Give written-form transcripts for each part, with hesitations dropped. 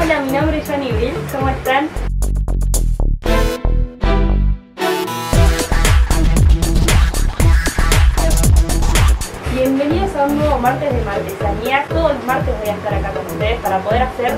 Hola, mi nombre es Yani Brilz, ¿cómo están? Bienvenidos a un nuevo martes de martesanía. Todos los martes voy a estar acá con ustedes para poder hacer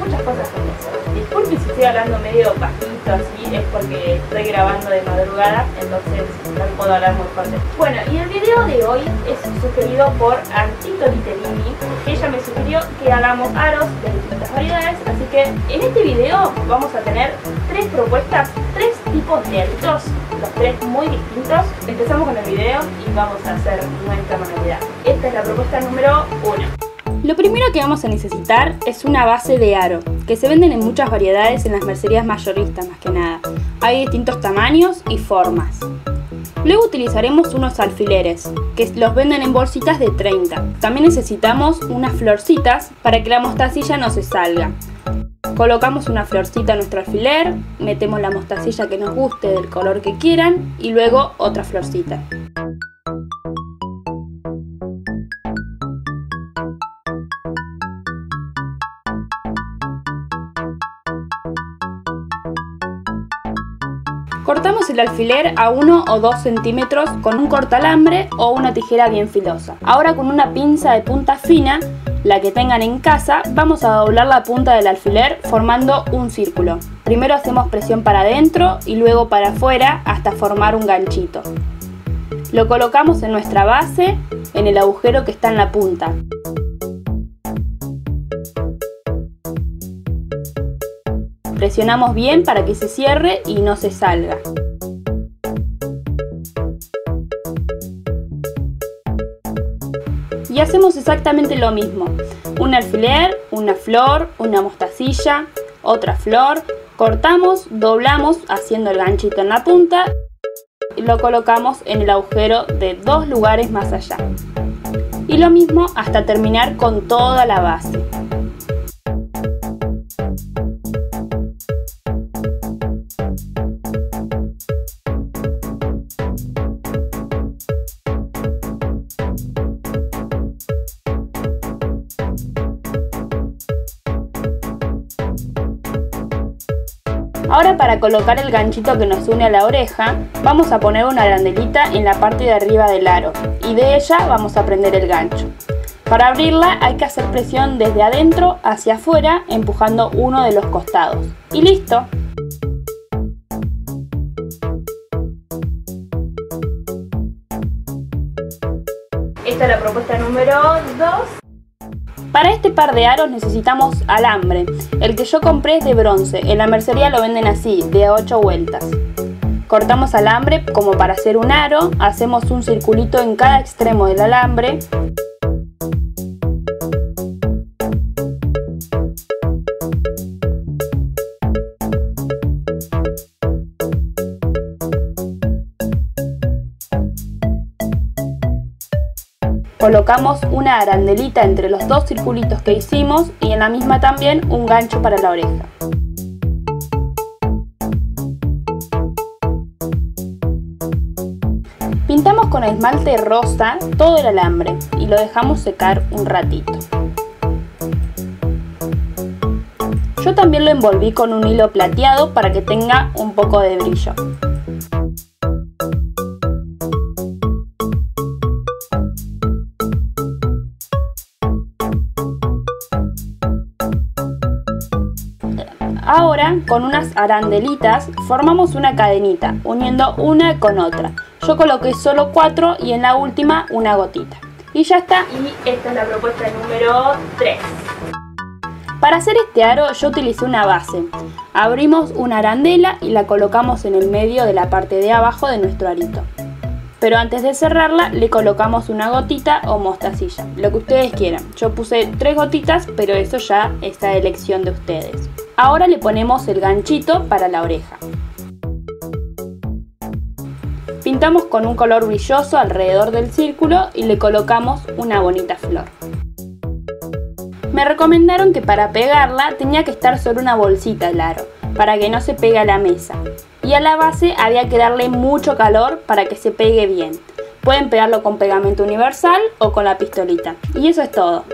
muchas cosas con eso. Disculpen si estoy hablando medio bajito así, es porque estoy grabando de madrugada, entonces no puedo hablar muy fuerte. Bueno, y el video de hoy es sugerido por Antito Literini. Ella me sugirió que hagamos aros de distintas variedades, así que en este video vamos a tener tres propuestas, tres tipos de aritos, los tres muy distintos. Empezamos con el video y vamos a hacer nuestra manualidad. Esta es la propuesta número 1. Lo primero que vamos a necesitar es una base de aro, que se venden en muchas variedades en las mercerías mayoristas más que nada. Hay distintos tamaños y formas. Luego utilizaremos unos alfileres, que los venden en bolsitas de 30. También necesitamos unas florcitas para que la mostacilla no se salga. Colocamos una florcita en nuestro alfiler, metemos la mostacilla que nos guste del color que quieran y luego otra florcita. Cortamos el alfiler a 1 o 2 centímetros con un cortalambre o una tijera bien filosa. Ahora con una pinza de punta fina, la que tengan en casa, vamos a doblar la punta del alfiler formando un círculo. Primero hacemos presión para adentro y luego para afuera hasta formar un ganchito. Lo colocamos en nuestra base, en el agujero que está en la punta. Presionamos bien para que se cierre y no se salga. Y hacemos exactamente lo mismo. Un alfiler, una flor, una mostacilla, otra flor. Cortamos, doblamos haciendo el ganchito en la punta. Y lo colocamos en el agujero de 2 lugares más allá. Y lo mismo hasta terminar con toda la base. Ahora para colocar el ganchito que nos une a la oreja, vamos a poner una arandelita en la parte de arriba del aro y de ella vamos a prender el gancho. Para abrirla hay que hacer presión desde adentro hacia afuera empujando uno de los costados. ¡Y listo! Esta es la propuesta número 2. Para este par de aros necesitamos alambre, el que yo compré es de bronce, en la mercería lo venden así, de 8 vueltas. Cortamos alambre como para hacer un aro, hacemos un circulito en cada extremo del alambre. Colocamos una arandelita entre los dos circulitos que hicimos y en la misma también un gancho para la oreja. Pintamos con esmalte rosa todo el alambre y lo dejamos secar un ratito. Yo también lo envolví con un hilo plateado para que tenga un poco de brillo. Ahora, con unas arandelitas, formamos una cadenita, uniendo una con otra. Yo coloqué solo 4 y en la última una gotita. Y ya está. Y esta es la propuesta número 3. Para hacer este aro yo utilicé una base. Abrimos una arandela y la colocamos en el medio de la parte de abajo de nuestro arito. Pero antes de cerrarla le colocamos una gotita o mostacilla, lo que ustedes quieran. Yo puse 3 gotitas, pero eso ya es a elección de ustedes. Ahora le ponemos el ganchito para la oreja. Pintamos con un color brilloso alrededor del círculo y le colocamos una bonita flor. Me recomendaron que para pegarla tenía que estar sobre una bolsita el aro, para que no se pegue a la mesa. Y a la base había que darle mucho calor para que se pegue bien. Pueden pegarlo con pegamento universal o con la pistolita. Y eso es todo.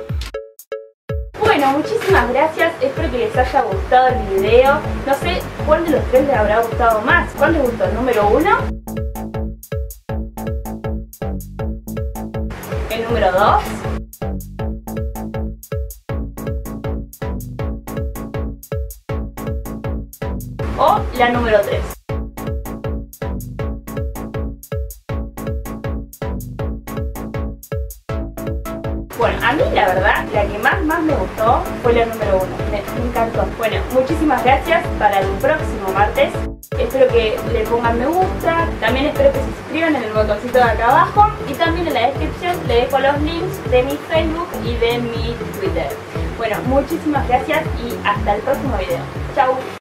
Bueno, Bueno, muchísimas gracias, espero que les haya gustado el video. No sé cuál de los tres les habrá gustado más. ¿Cuál les gustó? ¿Número 1? ¿El número 2? ¿O la número 3? Bueno, a mí la verdad, la que más me gustó fue la número 1, me encantó. Bueno, muchísimas gracias, para el próximo martes. Espero que le pongan me gusta, también espero que se suscriban en el botoncito de acá abajo. Y también en la descripción le dejo los links de mi Facebook y de mi Twitter. Bueno, muchísimas gracias y hasta el próximo video. Chau.